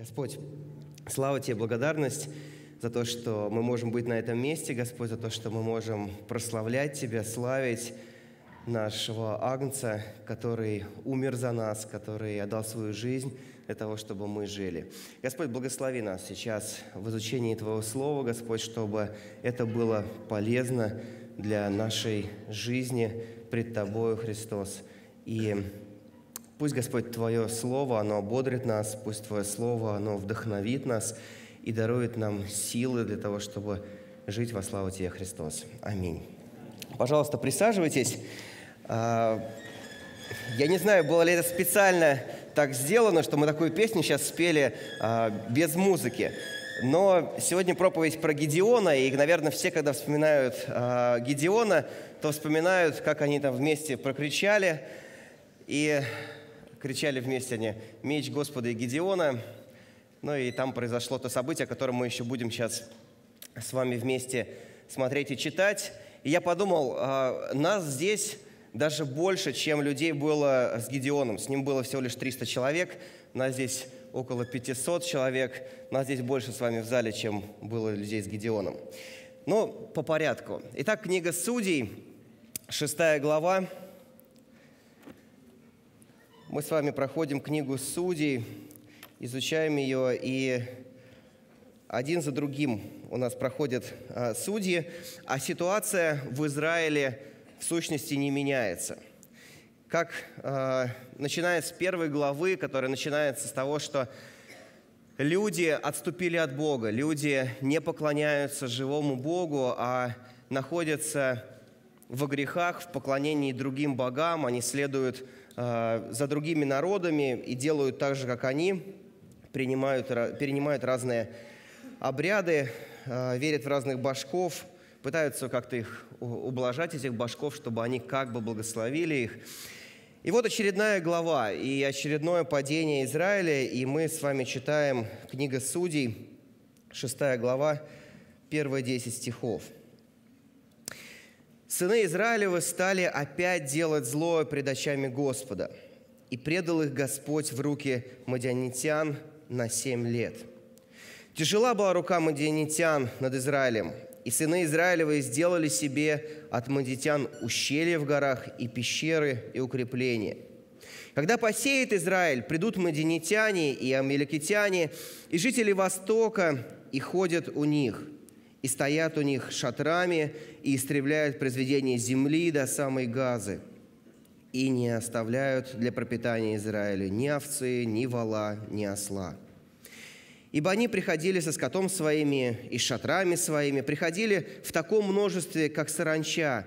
Господь, слава Тебе, благодарность за то, что мы можем быть на этом месте, Господь, за то, что мы можем прославлять Тебя, славить нашего Агнца, который умер за нас, который отдал свою жизнь для того, чтобы мы жили. Господь, благослови нас сейчас в изучении Твоего Слова, Господь, чтобы это было полезно для нашей жизни пред Тобою, Христос. И пусть, Господь, Твое Слово, оно ободрит нас, пусть Твое Слово, оно вдохновит нас и дарует нам силы для того, чтобы жить во славу Тебе, Христос. Аминь. Пожалуйста, присаживайтесь. Я не знаю, было ли это специально так сделано, что мы такую песню сейчас спели без музыки. Но сегодня проповедь про Гедеона, и, наверное, все, когда вспоминают Гедеона, то вспоминают, как они там вместе прокричали, и кричали вместе они «Меч Господа и Гедеона». Ну и там произошло то событие, которое мы еще будем сейчас с вами вместе смотреть и читать. И я подумал, нас здесь даже больше, чем людей было с Гедеоном. С ним было всего лишь 300 человек, нас здесь около 500 человек. Нас здесь больше с вами в зале, чем было людей с Гедеоном. Но по порядку. Итак, книга Судей, 6 глава. Мы с вами проходим книгу Судей, изучаем ее, и один за другим у нас проходят судьи, а ситуация в Израиле в сущности не меняется. Как начиная с 1 главы, которая начинается с того, что люди отступили от Бога, люди не поклоняются живому Богу, а находятся во грехах, в поклонении другим богам, они следуют за другими народами и делают так же, как они, перенимают разные обряды, верят в разных божков, пытаются как-то их ублажать, этих божков, чтобы они как бы благословили их. И вот очередная глава и очередное падение Израиля, и мы с вами читаем книгу Судей, 6 глава, первые 10 стихов. «Сыны Израилевы стали опять делать зло пред очами Господа, и предал их Господь в руки мадианитян на 7 лет. Тяжела была рука мадианитян над Израилем, и сыны Израилевы сделали себе от мадианитян ущелья в горах и пещеры и укрепления. Когда посеет Израиль, придут мадианитяне и амаликитяне, и жители Востока, и ходят у них». И стоят у них шатрами, и истребляют произведение земли до самой Газы, и не оставляют для пропитания Израиля ни овцы, ни вола, ни осла. Ибо они приходили со скотом своими и шатрами своими, приходили в таком множестве, как саранча,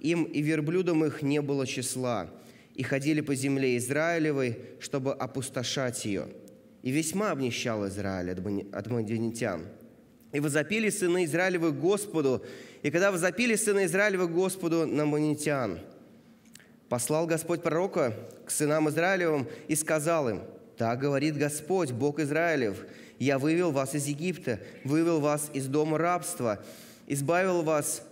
им и верблюдам их не было числа, и ходили по земле Израилевой, чтобы опустошать ее. И весьма обнищал Израиль от мадианитян. И возопили сыны Израилевы Господу, и когда возопили сыны Израилевы Господу на мадианитян, послал Господь пророка к сынам Израилевым и сказал им: «Так говорит Господь, Бог Израилев, я вывел вас из Египта, вывел вас из дома рабства, избавил вас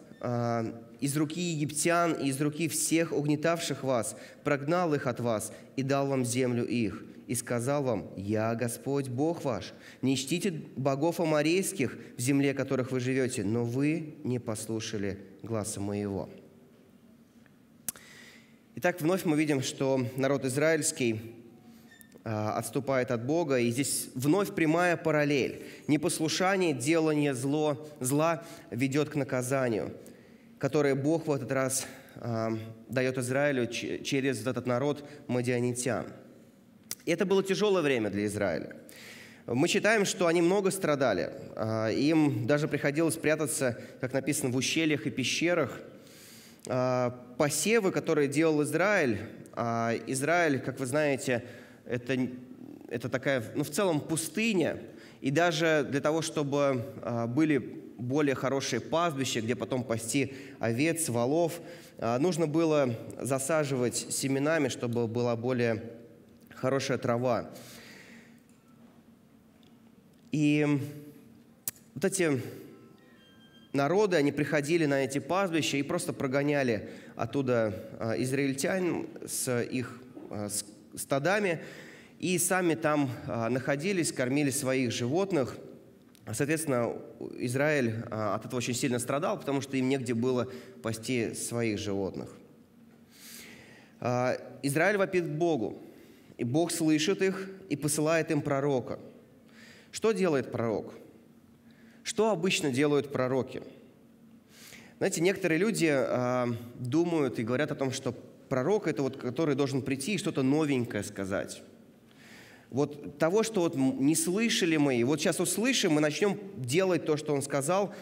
из руки египтян и из руки всех угнетавших вас, прогнал их от вас и дал вам землю их. И сказал вам: я Господь Бог ваш. Не чтите богов аморейских, в земле которых вы живете, но вы не послушали гласа моего». Итак, вновь мы видим, что народ израильский отступает от Бога, и здесь вновь прямая параллель. Непослушание, делание зла ведет к наказанию, которое Бог в этот раз дает Израилю через этот народ мадианитян. Это было тяжелое время для Израиля. Мы читаем, что они много страдали. Им даже приходилось прятаться, как написано, в ущельях и пещерах. Посевы, которые делал Израиль. Израиль, как вы знаете, это такая, ну, в целом пустыня. И даже для того, чтобы были более хорошие пастбища, где потом пасти овец, волов, нужно было засаживать семенами, чтобы была более хорошая трава. И вот эти народы, они приходили на эти пастбища и просто прогоняли оттуда израильтян с их стадами. и сами там находились, кормили своих животных. Соответственно, Израиль от этого очень сильно страдал, потому что им негде было пасти своих животных. Израиль вопит к Богу, и Бог слышит их и посылает им пророка. Что делает пророк? Что обычно делают пророки? Знаете, некоторые люди думают и говорят о том, что пророк – это вот, который должен прийти и что-то новенькое сказать. Вот того, что вот не слышали мы, и вот сейчас услышим, мы начнем делать то, что он сказал.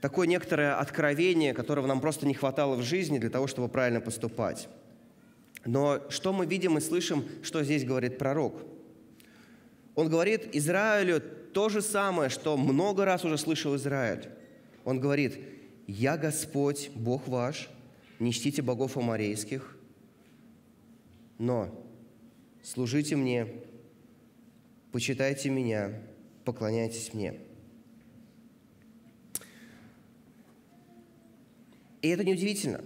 Такое некоторое откровение, которого нам просто не хватало в жизни для того, чтобы правильно поступать. Но что мы видим и слышим, что здесь говорит пророк? Он говорит Израилю то же самое, что много раз уже слышал Израиль. Он говорит: «Я Господь, Бог ваш, не чтите богов аморейских, но служите мне, почитайте меня, поклоняйтесь мне». И это неудивительно.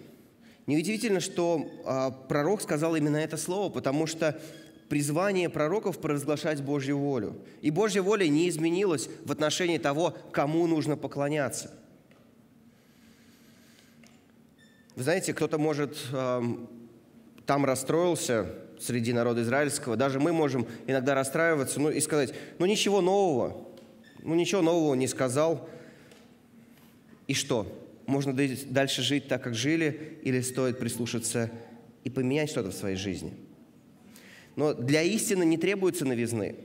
Неудивительно, что пророк сказал именно это слово, потому что призвание пророков провозглашать Божью волю. И Божья воля не изменилась в отношении того, кому нужно поклоняться. Вы знаете, кто-то, может, там расстроился среди народа израильского, даже мы можем иногда расстраиваться, ну, и сказать: ничего нового не сказал, и что? Можно дальше жить так, как жили, или стоит прислушаться и поменять что-то в своей жизни? Но для истины не требуется новизны.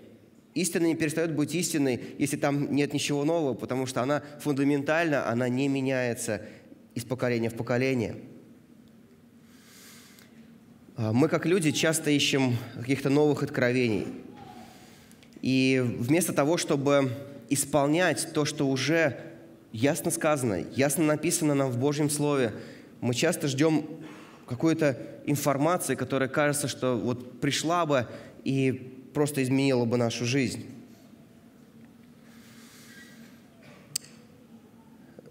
Истина не перестает быть истиной, если там нет ничего нового, потому что она фундаментально, она не меняется из поколения в поколение. Мы, как люди, часто ищем каких-то новых откровений. И вместо того, чтобы исполнять то, что уже ясно сказано, ясно написано нам в Божьем Слове, мы часто ждем какой-то информации, которая кажется, что вот пришла бы и просто изменила бы нашу жизнь.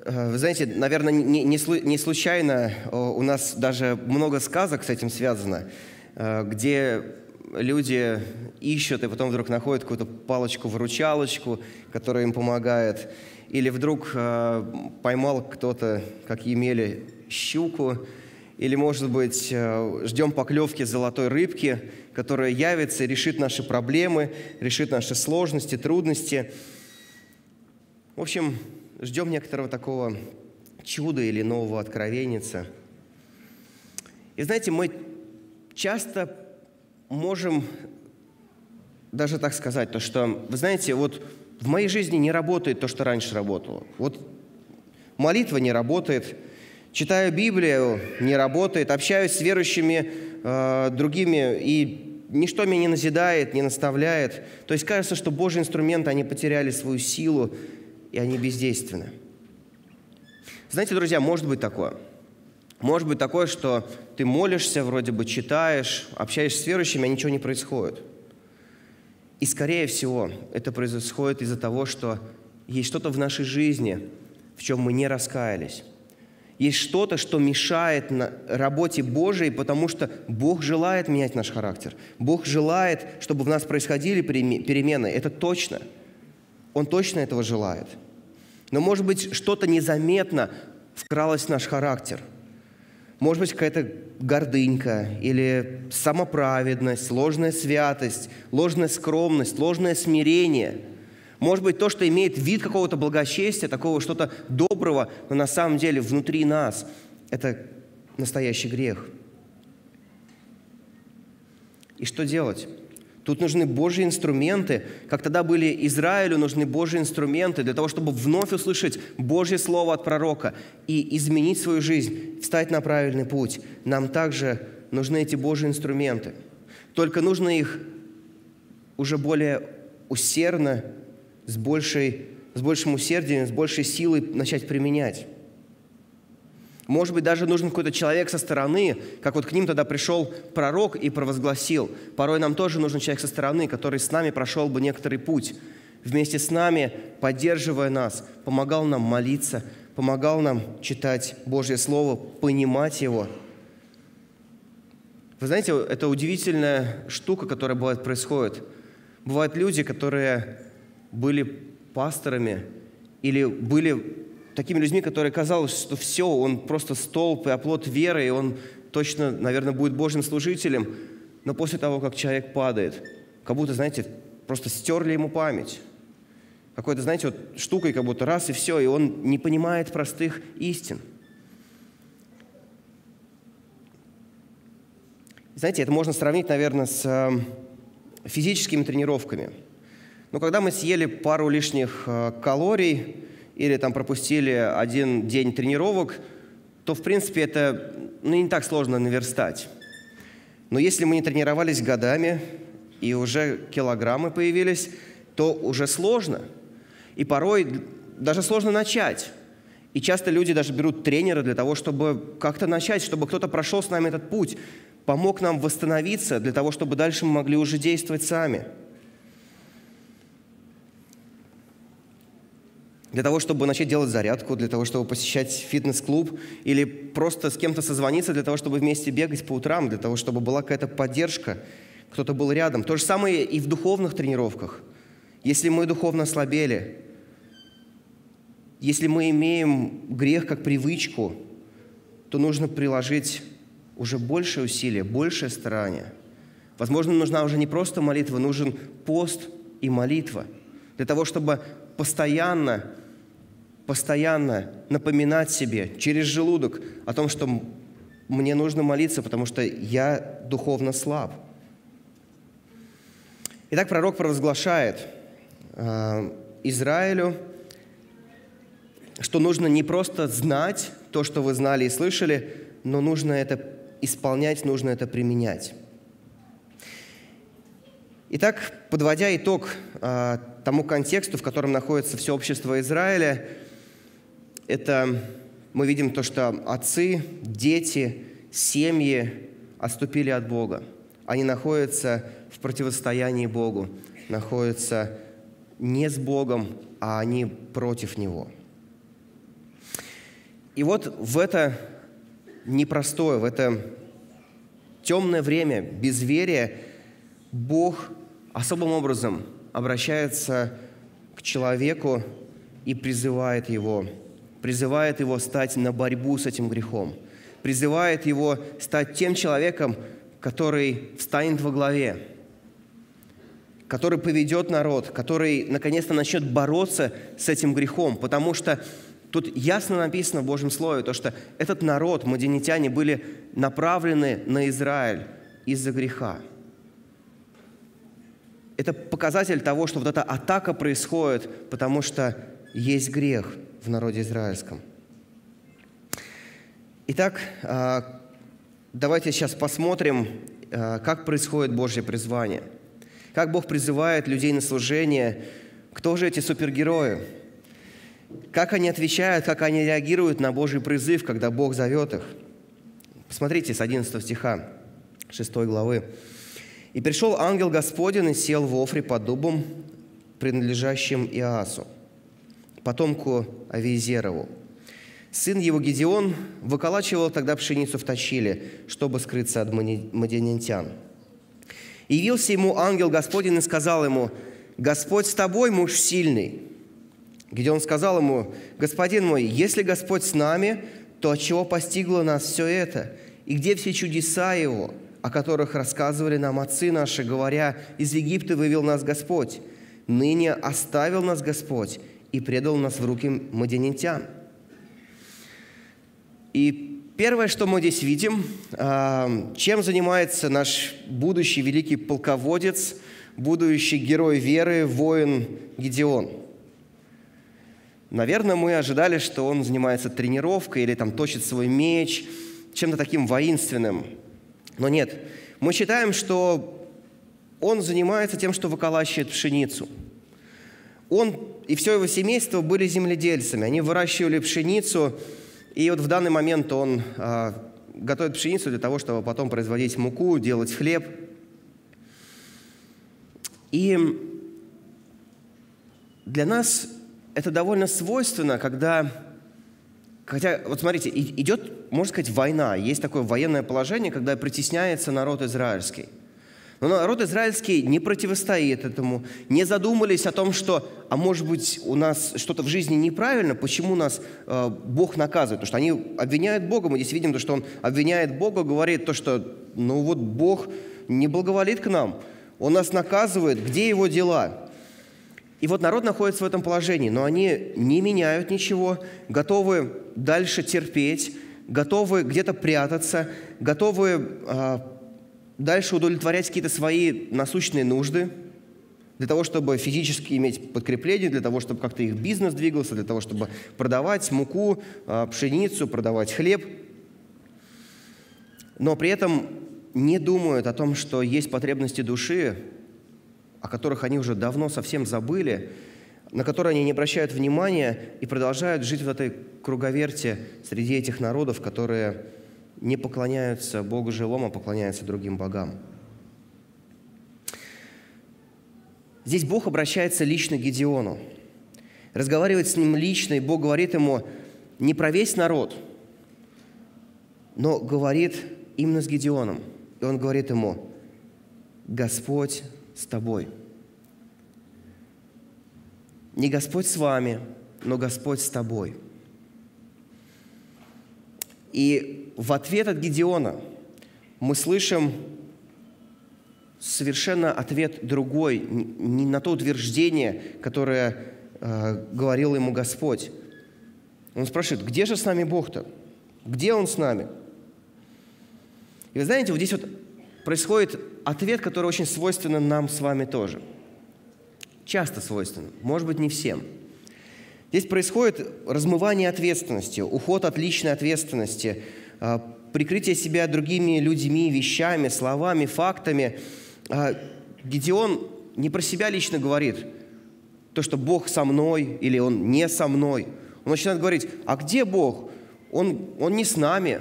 Вы знаете, наверное, не случайно у нас даже много сказок с этим связано, где люди ищут и потом вдруг находят какую-то палочку-выручалочку, которая им помогает. Или вдруг поймал кто-то, как Емеля, щуку. Или, может быть, ждем поклевки золотой рыбки, которая явится и решит наши проблемы, решит наши сложности, трудности. В общем, ждем некоторого такого чуда или нового откровенница. И знаете, мы часто можем даже так сказать, то, что, вы знаете, вот в моей жизни не работает то, что раньше работало. Вот молитва не работает, читаю Библию не работает, общаюсь с верующими другими, и ничто меня не назидает, не наставляет. То есть кажется, что Божьи инструменты, они потеряли свою силу, и они бездейственны. Знаете, друзья, может быть такое. Может быть такое, что ты молишься, вроде бы читаешь, общаешься с верующими, а ничего не происходит. И, скорее всего, это происходит из-за того, что есть что-то в нашей жизни, в чем мы не раскаялись. Есть что-то, что мешает работе Божией, потому что Бог желает менять наш характер. Бог желает, чтобы в нас происходили перемены. Это точно. Он точно этого желает. Но, может быть, что-то незаметно вкралось в наш характер. Может быть, какая-то гордынька или самоправедность, ложная святость, ложная скромность, ложное смирение. Может быть, то, что имеет вид какого-то благочестия, такого что-то доброго, но на самом деле внутри нас это настоящий грех. И что делать? Тут нужны Божьи инструменты, как тогда были Израилю нужны Божьи инструменты для того, чтобы вновь услышать Божье Слово от пророка и изменить свою жизнь, встать на правильный путь. Нам также нужны эти Божьи инструменты. Только нужно их уже более усердно, с большим усердием, с большей силой начать применять. Может быть, даже нужен какой-то человек со стороны, как вот к ним тогда пришел пророк и провозгласил. Порой нам тоже нужен человек со стороны, который с нами прошел бы некоторый путь. Вместе с нами, поддерживая нас, помогал нам молиться, помогал нам читать Божье Слово, понимать его. Вы знаете, это удивительная штука, которая бывает происходит. Бывают люди, которые были пасторами или были такими людьми, которые казалось, что все, он просто столб и оплот веры, и он точно, наверное, будет Божьим служителем. Но после того, как человек падает, как будто, знаете, просто стерли ему память. Какой-то, знаете, вот штукой как будто раз и все, и он не понимает простых истин. Знаете, это можно сравнить, наверное, с физическими тренировками. Но когда мы съели пару лишних калорий или там пропустили один день тренировок, то, в принципе, это не так сложно наверстать. Но если мы не тренировались годами и уже килограммы появились, то уже сложно. И порой даже сложно начать. И часто люди даже берут тренера для того, чтобы как-то начать, чтобы кто-то прошел с нами этот путь, помог нам восстановиться для того, чтобы дальше мы могли уже действовать сами. Для того, чтобы начать делать зарядку, для того, чтобы посещать фитнес-клуб или просто с кем-то созвониться, для того, чтобы вместе бегать по утрам, для того, чтобы была какая-то поддержка, кто-то был рядом. То же самое и в духовных тренировках. Если мы духовно ослабели, если мы имеем грех как привычку, то нужно приложить уже больше усилия, больше старания. Возможно, нужна уже не просто молитва, нужен пост и молитва. Для того, чтобы постоянно напоминать себе через желудок о том, что мне нужно молиться, потому что я духовно слаб. Итак, пророк провозглашает Израилю, что нужно не просто знать то, что вы знали и слышали, но нужно это исполнять, нужно это применять. Итак, подводя итог тому контексту, в котором находится все общество Израиля, это мы видим то, что отцы, дети, семьи отступили от Бога. Они находятся в противостоянии Богу, находятся не с Богом, а они против Него. И вот в это непростое, в это темное время безверия Бог особым образом обращается к человеку и призывает его стать на борьбу с этим грехом, призывает его стать тем человеком, который встанет во главе, который поведет народ, который наконец-то начнет бороться с этим грехом, потому что тут ясно написано в Божьем Слове, то, что этот народ, мадианитяне, были направлены на Израиль из-за греха. Это показатель того, что вот эта атака происходит, потому что есть грех в народе израильском. Итак, давайте сейчас посмотрим, как происходит Божье призвание. Как Бог призывает людей на служение. Кто же эти супергерои? Как они отвечают, как они реагируют на Божий призыв, когда Бог зовет их. Посмотрите с 11 стиха 6 главы. «И пришел ангел Господень и сел в Офре под дубом, принадлежащим Иоасу, потомку Авиезерову. Сын его Гедеон выколачивал тогда пшеницу в точиле, чтобы скрыться от мадианитян. И явился ему ангел Господень и сказал ему: «Господь с тобой, муж сильный». Гедеон сказал ему: «Господин мой, если Господь с нами, то отчего постигло нас все это? И где все чудеса Его, о которых рассказывали нам отцы наши, говоря: из Египта вывел нас Господь? Ныне оставил нас Господь и предал нас в руки мадианитян». И первое, что мы здесь видим, чем занимается наш будущий великий полководец, будущий герой веры, воин Гедеон. Наверное, мы ожидали, что он занимается тренировкой или там точит свой меч, чем-то таким воинственным. Но нет. Мы считаем, что он занимается тем, что выколачивает пшеницу. Он и все его семейство были земледельцами. Они выращивали пшеницу, и вот в данный момент он готовит пшеницу для того, чтобы потом производить муку, делать хлеб. И для нас это довольно свойственно, когда Хотя, вот смотрите, идет, можно сказать, война. Есть такое военное положение, когда притесняется народ израильский. Но народ израильский не противостоит этому, не задумались о том, что, а может быть, у нас что-то в жизни неправильно, почему нас Бог наказывает. Потому что они обвиняют Бога. Мы здесь видим, то, что он обвиняет Бога, говорит то, что, ну вот, Бог не благоволит к нам, он нас наказывает, где его дела? И вот народ находится в этом положении, но они не меняют ничего, готовы дальше терпеть, готовы где-то прятаться, готовы дальше удовлетворять какие-то свои насущные нужды для того, чтобы физически иметь подкрепление, для того, чтобы как-то их бизнес двигался, для того, чтобы продавать муку, пшеницу, продавать хлеб. Но при этом не думают о том, что есть потребности души, о которых они уже давно совсем забыли, на которые они не обращают внимания и продолжают жить в этой круговерте среди этих народов, которые не поклоняются Богу живому, а поклоняются другим богам. Здесь Бог обращается лично к Гедеону, разговаривает с ним лично, и Бог говорит ему не про весь народ, но говорит именно с Гедеоном. И он говорит ему: «Господь с тобой». Не Господь с вами, но Господь с тобой. И в ответ от Гедеона мы слышим совершенно ответ другой, не на то утверждение, которое говорил ему Господь. Он спрашивает: где же с нами Бог-то? Где Он с нами? И вы знаете, вот здесь вот происходит ответ, который очень свойственен нам с вами тоже. Часто свойственен, может быть, не всем. Здесь происходит размывание ответственности, уход от личной ответственности, прикрытие себя другими людьми, вещами, словами, фактами. Гедеон не про себя лично говорит, то, что Бог со мной или Он не со мной. Он начинает говорить: а где Бог? Он не с нами.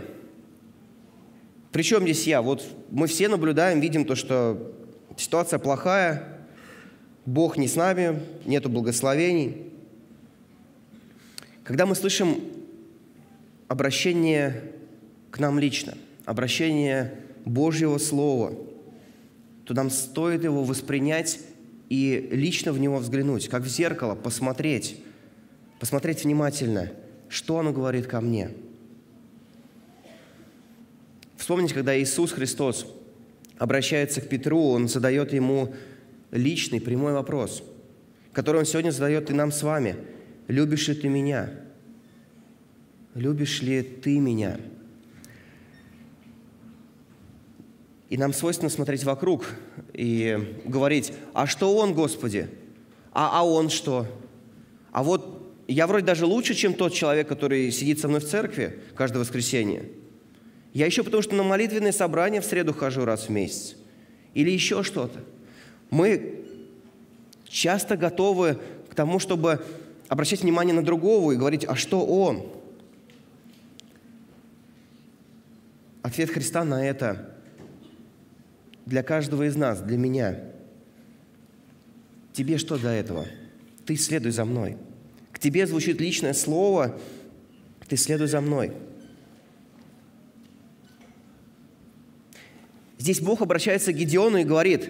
Причем здесь я? Вот мы все наблюдаем, видим то, что ситуация плохая, Бог не с нами, нету благословений. Когда мы слышим обращение к нам лично, обращение Божьего Слова, то нам стоит его воспринять и лично в него взглянуть, как в зеркало, посмотреть внимательно, что оно говорит ко мне. Вспомните, когда Иисус Христос обращается к Петру, Он задает ему личный, прямой вопрос, который Он сегодня задает и нам с вами. «Любишь ли ты меня? Любишь ли ты меня?» И нам свойственно смотреть вокруг и говорить: «А что он, Господи? А он что? А вот я вроде даже лучше, чем тот человек, который сидит со мной в церкви каждое воскресенье. Я еще потому что на молитвенные собрания в среду хожу раз в месяц. Или еще что-то». Мы часто готовы к тому, чтобы обращать внимание на другого и говорить: а что он? Ответ Христа на это для каждого из нас, для меня: тебе что до этого? Ты следуй за мной. К тебе звучит личное слово: ты следуй за мной. Здесь Бог обращается к Гедеону и говорит: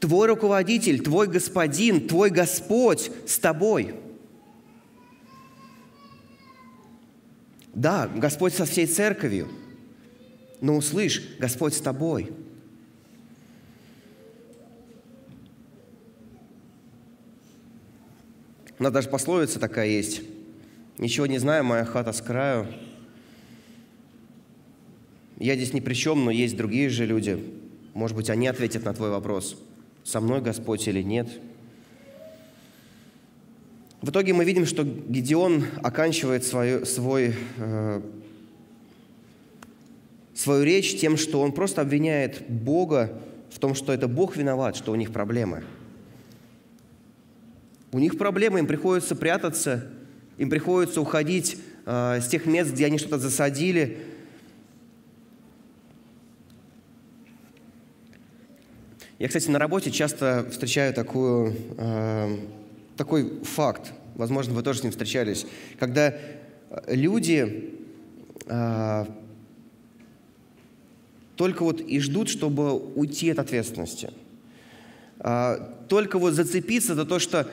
твой руководитель, твой господин, твой Господь с тобой. Да, Господь со всей церковью, но услышь: Господь с тобой. У нас даже пословица такая есть: ничего не знаю, моя хата с краю. Я здесь ни при чем, но есть другие же люди. Может быть, они ответят на твой вопрос: со мной Господь или нет. В итоге мы видим, что Гедеон оканчивает свою речь тем, что он просто обвиняет Бога в том, что это Бог виноват, что у них проблемы. У них проблемы, им приходится прятаться, им приходится уходить с тех мест, где они что-то засадили. Я, кстати, на работе часто встречаю такой факт, возможно, вы тоже с ним встречались, когда люди только вот и ждут, чтобы уйти от ответственности. Только вот зацепиться за то, что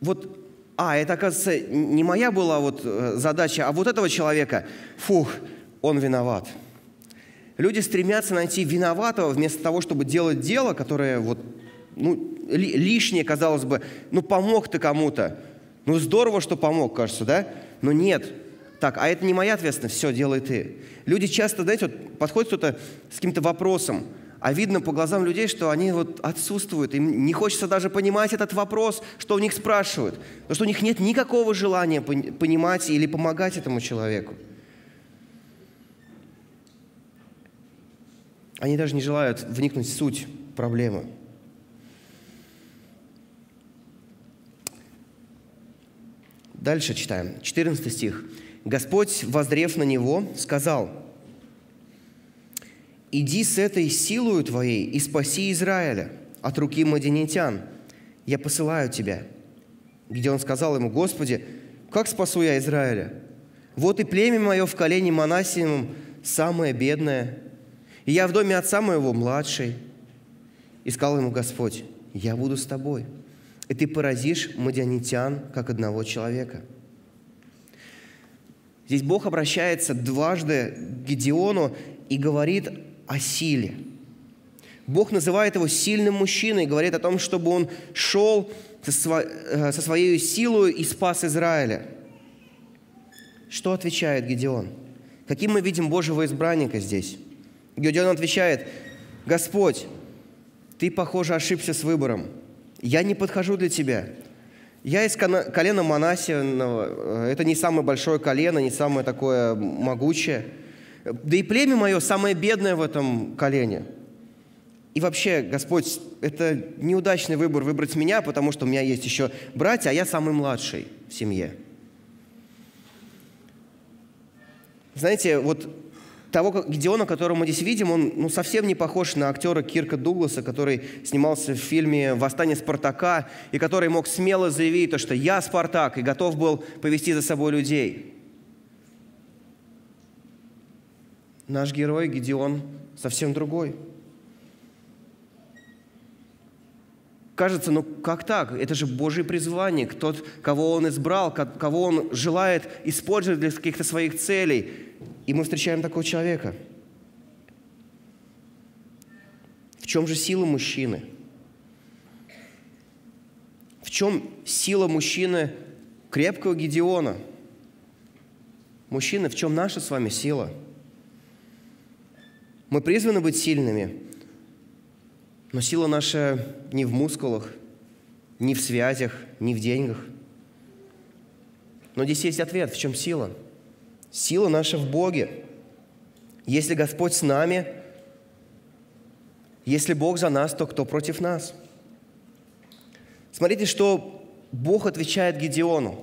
вот, это, оказывается, не моя была вот задача, а вот этого человека, фух, он виноват. Люди стремятся найти виноватого вместо того, чтобы делать дело, которое вот, лишнее, казалось бы, помог ты кому-то. Здорово, что помог, кажется, да? Но нет. Так, это не моя ответственность, все, делай ты. Люди часто, знаете, вот подходит кто-то с каким-то вопросом, а видно по глазам людей, что они вот отсутствуют, им не хочется даже понимать этот вопрос, что у них спрашивают, потому что у них нет никакого желания понимать или помогать этому человеку. Они даже не желают вникнуть в суть проблемы. Дальше читаем, 14 стих. «Господь, воззрев на него, сказал: „Иди с этой силою твоей и спаси Израиля от руки мадианитян. Я посылаю тебя“. Гедеон сказал ему: „Господи, как спасу я Израиля? Вот и племя мое в колене Манассиевом самое бедное, и я в доме отца моего младший“. И сказал ему Господь: „Я буду с тобой, и ты поразишь мадианитян, как одного человека“». Здесь Бог обращается дважды к Гедеону и говорит о силе. Бог называет его сильным мужчиной и говорит о том, чтобы он шел со своей силой и спас Израиля. Что отвечает Гедеон? Каким мы видим Божьего избранника здесь? Гедеон отвечает: «Господь, ты, похоже, ошибся с выбором. Я не подхожу для тебя. Я из колена Манассиевого, это не самое большое колено, не самое такое могучее. Да и племя мое самое бедное в этом колене. И вообще, Господь, это неудачный выбор выбрать меня, потому что у меня есть еще братья, а я самый младший в семье». Знаете, вот того Гедеона, которого мы здесь видим, он совсем не похож на актера Кирка Дугласа, который снимался в фильме «Восстание Спартака» и который мог смело заявить то, что «я Спартак» и готов был повести за собой людей. Наш герой Гедеон совсем другой. Кажется, как так? Это же Божий призванник, тот, кого он избрал, кого он желает использовать для каких-то своих целей. И мы встречаем такого человека. В чем же сила мужчины? В чем сила мужчины крепкого Гедеона? Мужчины, в чем наша с вами сила? Мы призваны быть сильными, но сила наша не в мускулах, не в связях, не в деньгах. Но здесь есть ответ, в чем сила? Сила наша в Боге. Если Господь с нами, если Бог за нас, то кто против нас? Смотрите, что Бог отвечает Гедеону.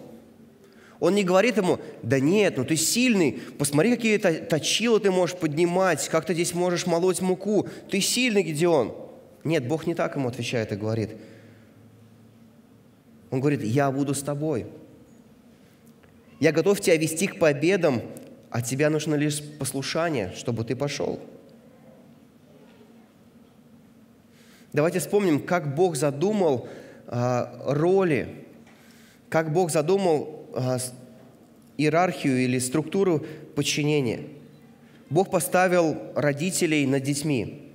Он не говорит ему: «Да нет, ты сильный, посмотри, какие точила ты можешь поднимать, как ты здесь можешь молоть муку, ты сильный, Гедеон». Нет, Бог не так ему отвечает и говорит. Он говорит: «Я буду с тобой. Я готов тебя вести к победам, а тебе нужно лишь послушание, чтобы ты пошел». Давайте вспомним, как Бог задумал роли, как Бог задумал иерархию или структуру подчинения. Бог поставил родителей над детьми.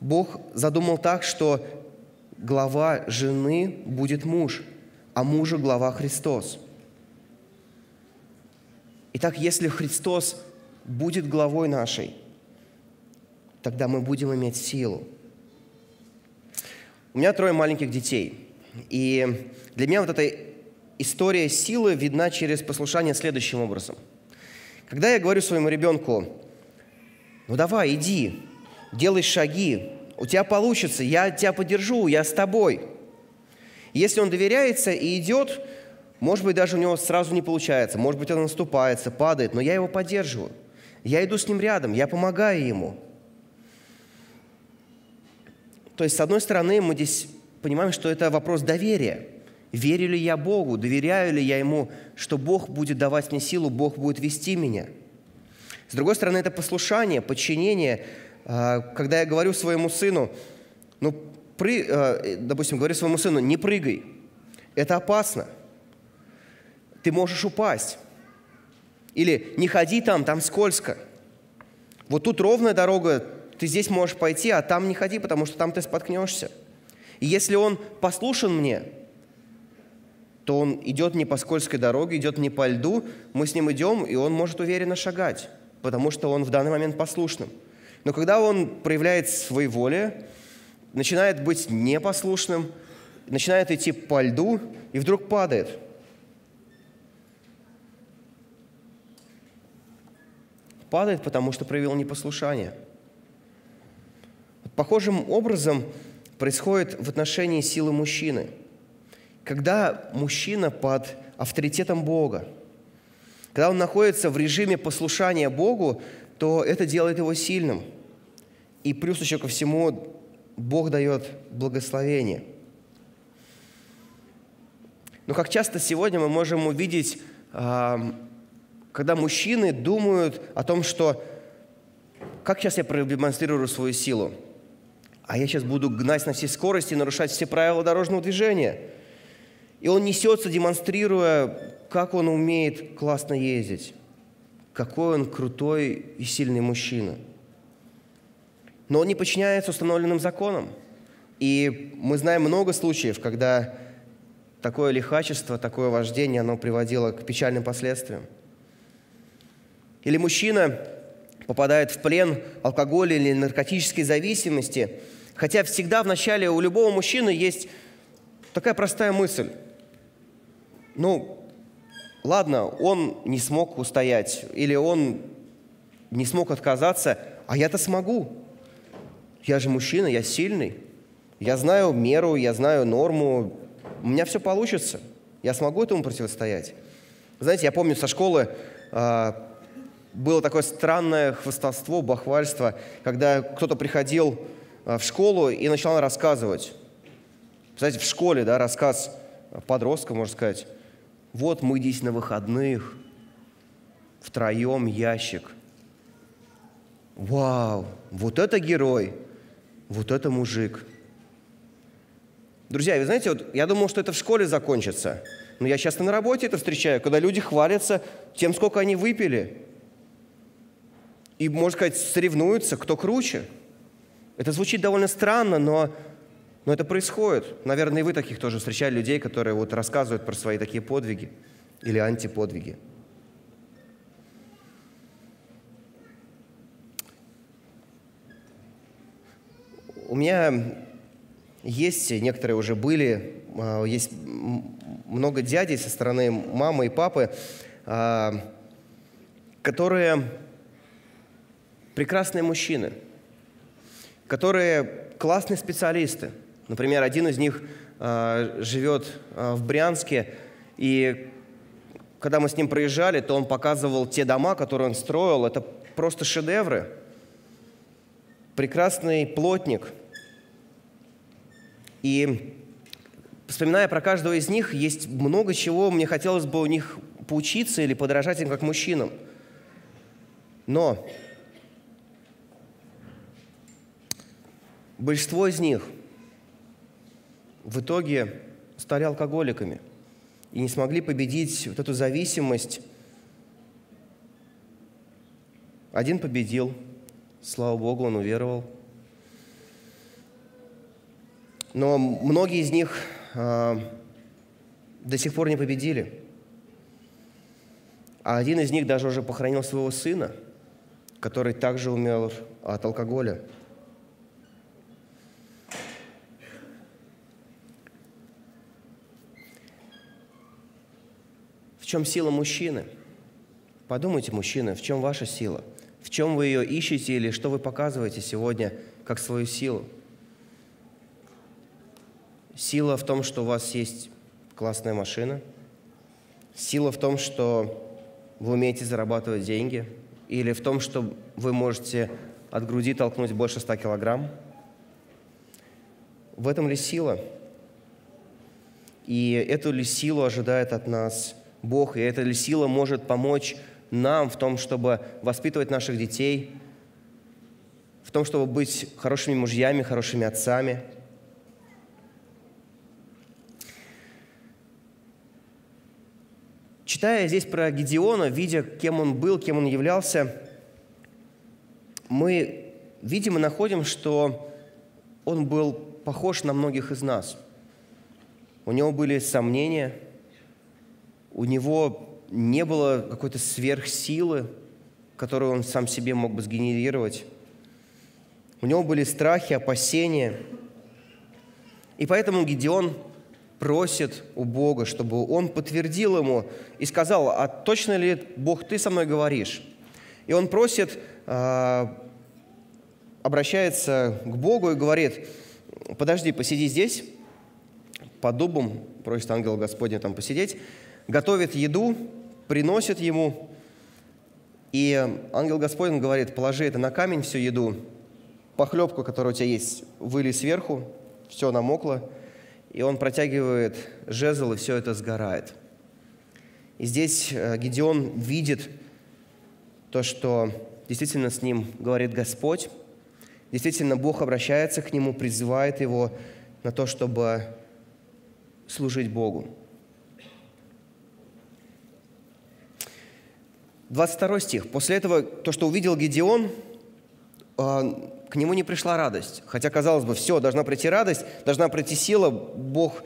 Бог задумал так, что глава жены будет муж, а мужу глава Христос. Итак, если Христос будет главой нашей, тогда мы будем иметь силу. У меня трое маленьких детей, и для меня вот эта история силы видна через послушание следующим образом. Когда я говорю своему ребенку: давай, иди, делай шаги, у тебя получится, я тебя поддержу, я с тобой». Если он доверяется и идет, может быть, даже у него сразу не получается, может быть, он наступается, падает, но я его поддерживаю. Я иду с ним рядом, я помогаю ему. То есть, с одной стороны, мы здесь понимаем, что это вопрос доверия. верю ли я Богу, доверяю ли я Ему, что Бог будет давать мне силу, Бог будет вести меня. С другой стороны, это послушание, подчинение. Когда я говорю своему сыну, допустим, говорю своему сыну, не прыгай, это опасно, ты можешь упасть. Или не ходи там, там скользко. Вот тут ровная дорога, ты здесь можешь пойти, а там не ходи, потому что там ты споткнешься. И если он послушен мне, то он идет не по скользкой дороге, идет не по льду, мы с ним идем, и он может уверенно шагать, потому что он в данный момент послушным. Но когда он проявляет своеволие, начинает быть непослушным, начинает идти по льду и вдруг падает. Падает, потому что проявил непослушание. Похожим образом происходит в отношении силы мужчины. Когда мужчина под авторитетом Бога, когда он находится в режиме послушания Богу, то это делает его сильным. И плюс еще ко всему Бог дает благословение. Но как часто сегодня мы можем увидеть, когда мужчины думают о том, что как сейчас я продемонстрирую свою силу, а я сейчас буду гнать на всей скорости, нарушать все правила дорожного движения. И он несется, демонстрируя, как он умеет классно ездить, какой он крутой и сильный мужчина. Но он не подчиняется установленным законам. И мы знаем много случаев, когда такое лихачество, такое вождение, оно приводило к печальным последствиям. Или мужчина попадает в плен алкоголя или наркотической зависимости, хотя всегда в начале у любого мужчины есть такая простая мысль. Ладно, он не смог устоять, или он не смог отказаться, а я-то смогу. Я же мужчина, я сильный. Я знаю меру, я знаю норму. У меня все получится. Я смогу этому противостоять. Знаете, я помню со школы было такое странное хвастовство, бахвальство, когда кто-то приходил в школу и начинал рассказывать. Представляете, в школе, да, рассказ подростка, можно сказать. Вот мы здесь на выходных, втроем ящик. Вау, вот это герой, вот это мужик. Друзья, вы знаете, я думал, что это в школе закончится, но я часто на работе это встречаю, когда люди хвалятся тем, сколько они выпили. И, можно сказать, соревнуются, кто круче. Это звучит довольно странно, но это происходит. Наверное, и вы таких тоже встречали людей, которые вот рассказывают про свои такие подвиги или антиподвиги. У меня есть, некоторые уже были, есть много дядей со стороны мамы и папы, которые прекрасные мужчины, которые классные специалисты. Например, один из них живет в Брянске, и когда мы с ним проезжали, то он показывал те дома, которые он строил. Это просто шедевры. Прекрасный плотник. И вспоминая про каждого из них, есть много чего, мне хотелось бы у них поучиться или подражать им как мужчинам. Но большинство из них в итоге стали алкоголиками и не смогли победить вот эту зависимость. Один победил, слава Богу, он уверовал. Но многие из них до сих пор не победили. А один из них даже уже похоронил своего сына, который также умер от алкоголя. В чем сила мужчины? Подумайте, мужчины, в чем ваша сила? В чем вы ее ищете или что вы показываете сегодня как свою силу? Сила в том, что у вас есть классная машина. Сила в том, что вы умеете зарабатывать деньги. Или в том, что вы можете от груди толкнуть больше 100 килограмм. В этом ли сила? И эту ли силу ожидает от нас Бог? И эта ли сила может помочь нам в том, чтобы воспитывать наших детей, в том, чтобы быть хорошими мужьями, хорошими отцами? Читая здесь про Гедеона, видя, кем он был, кем он являлся, мы видим и находим, что он был похож на многих из нас. У него были сомнения, у него не было какой-то сверхсилы, которую он сам себе мог бы сгенерировать. У него были страхи, опасения. И поэтому Гедеон просит у Бога, чтобы он подтвердил ему и сказал: а точно ли, Бог, ты со мной говоришь? И он просит, обращается к Богу и говорит: подожди, посиди здесь, под дубом, просит ангела Господня там посидеть, готовит еду, приносит ему, и ангел Господень говорит: положи это на камень, всю еду, похлебку, которая у тебя есть, выли сверху, все намокло, и он протягивает жезл, и все это сгорает. И здесь Гедеон видит то, что действительно с ним говорит Господь, действительно Бог обращается к нему, призывает его на то, чтобы служить Богу. 22 стих. После этого, то, что увидел Гедеон, к нему не пришла радость. Хотя, казалось бы, все, должна прийти радость, должна прийти сила, Бог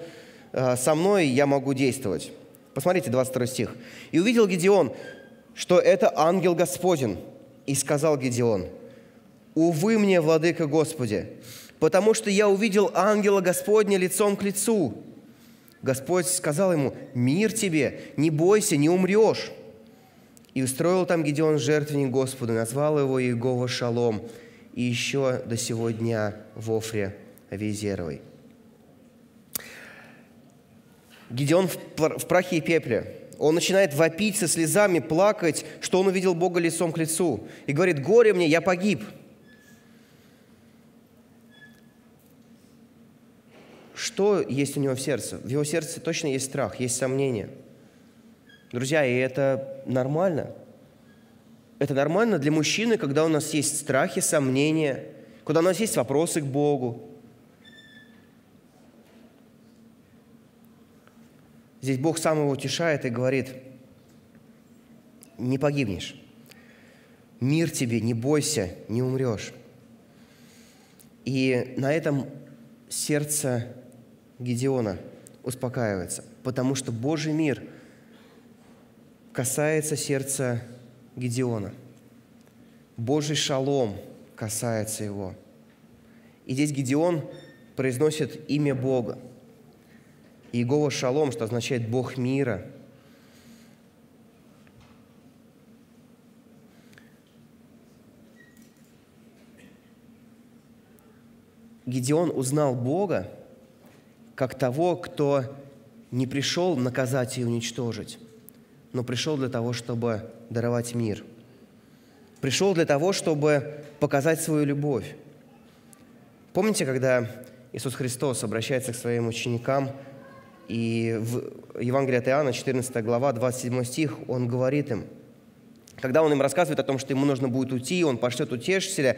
со мной, я могу действовать. Посмотрите, 22 стих. «И увидел Гедеон, что это ангел Господень, и сказал Гедеон: увы мне, владыка Господи, потому что я увидел ангела Господня лицом к лицу. Господь сказал ему: мир тебе, не бойся, не умрешь. И устроил там Гедеон жертвенник Господу, назвал его Иегова Шалом, и еще до сего дня в Офре Авизеровой». Гедеон в прахе и пепле. Он начинает вопить со слезами, плакать, что он увидел Бога лицом к лицу. И говорит: «Горе мне, я погиб». Что есть у него в сердце? В его сердце точно есть страх, есть сомнения. Друзья, и это нормально. Это нормально для мужчины, когда у нас есть страхи, сомнения, когда у нас есть вопросы к Богу. Здесь Бог сам его утешает и говорит: не погибнешь. Мир тебе, не бойся, не умрешь. И на этом сердце Гедеона успокаивается, потому что Божий мир касается сердца Гедеона. Божий шалом касается его. И здесь Гедеон произносит имя Бога. Иегова Шалом, что означает «Бог мира». Гедеон узнал Бога как того, кто не пришел наказать и уничтожить, но пришел для того, чтобы даровать мир. Пришел для того, чтобы показать свою любовь. Помните, когда Иисус Христос обращается к своим ученикам, и в Евангелии от Иоанна, 14 глава, 27 стих, он говорит им, когда он им рассказывает о том, что ему нужно будет уйти, он пошлет утешителя,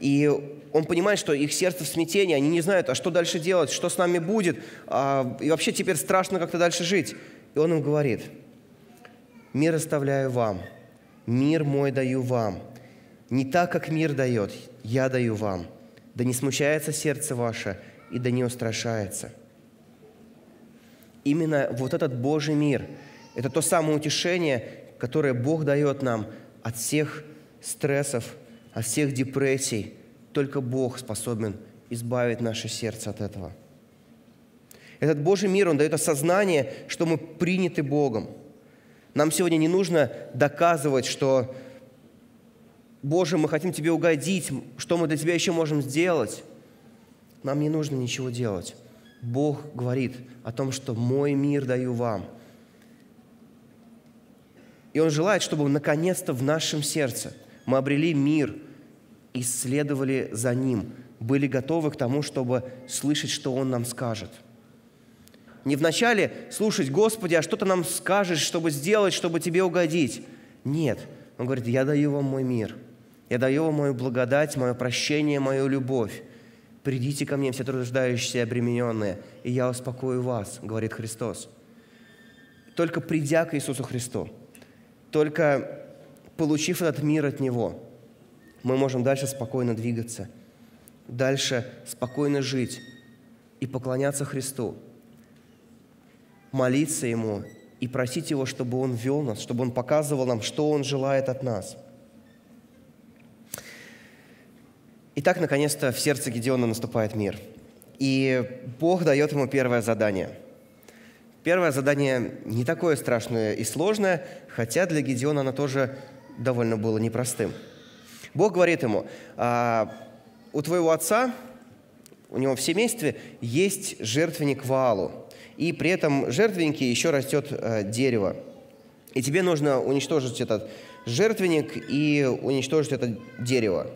и он понимает, что их сердце в смятении, они не знают, а что дальше делать, что с нами будет, и вообще теперь страшно как-то дальше жить. И он им говорит: «Мир оставляю вам, мир мой даю вам. Не так, как мир дает, я даю вам. Да не смущается сердце ваше, и да не устрашается». Именно вот этот Божий мир – это то самое утешение, которое Бог дает нам от всех стрессов, от всех депрессий. Только Бог способен избавить наше сердце от этого. Этот Божий мир, он дает осознание, что мы приняты Богом. Нам сегодня не нужно доказывать, что «Боже, мы хотим Тебе угодить, что мы для Тебя еще можем сделать?» Нам не нужно ничего делать. Бог говорит о том, что «мой мир даю вам». И Он желает, чтобы наконец-то в нашем сердце мы обрели мир и следовали за Ним, были готовы к тому, чтобы слышать, что Он нам скажет. Не вначале слушать: «Господи, а что ты нам скажешь, чтобы сделать, чтобы тебе угодить?» Нет. Он говорит: «Я даю вам мой мир. Я даю вам мою благодать, мое прощение, мою любовь. Придите ко мне, все труждающиеся и обремененные, и я успокою вас», говорит Христос. Только придя к Иисусу Христу, только получив этот мир от Него, мы можем дальше спокойно двигаться, дальше спокойно жить и поклоняться Христу, молиться Ему и просить Его, чтобы Он вел нас, чтобы Он показывал нам, что Он желает от нас. И так, наконец-то, в сердце Гедеона наступает мир. И Бог дает ему первое задание. Первое задание не такое страшное и сложное, хотя для Гедеона оно тоже довольно было непростым. Бог говорит ему: «У твоего отца, у него в семействе, есть жертвенник Ваалу, и при этом жертвеннике еще растет дерево. И тебе нужно уничтожить этот жертвенник и уничтожить это дерево».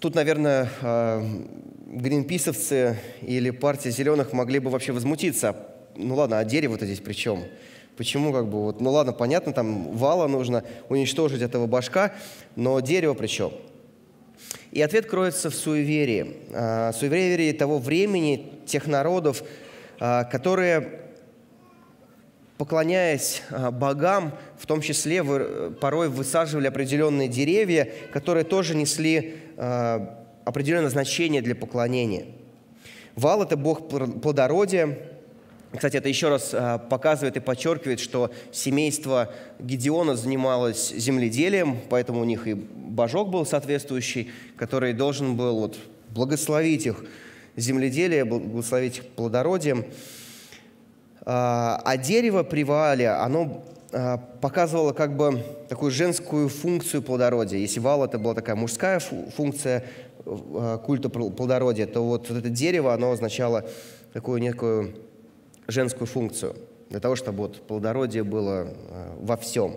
Тут, наверное, гринписовцы или партия зеленых могли бы вообще возмутиться. Ну ладно, а дерево-то здесь при чем? Почему как бы вот, ну ладно, понятно, там Вала нужно уничтожить этого башка, но дерево при чем? И ответ кроется в суеверии. Суеверии того времени, тех народов, которые, поклоняясь богам, в том числе порой высаживали определенные деревья, которые тоже несли определенное значение для поклонения. Ваал – это бог плодородия. Кстати, это еще раз показывает и подчеркивает, что семейство Гедеона занималось земледелием, поэтому у них и божок был соответствующий, который должен был вот благословить их земледелие, благословить их плодородием. А дерево при Ваале, оно показывало как бы такую женскую функцию плодородия. Если Ваал это была такая мужская функция культа плодородия, то вот это дерево, оно означало такую некую женскую функцию, для того, чтобы вот плодородие было во всем.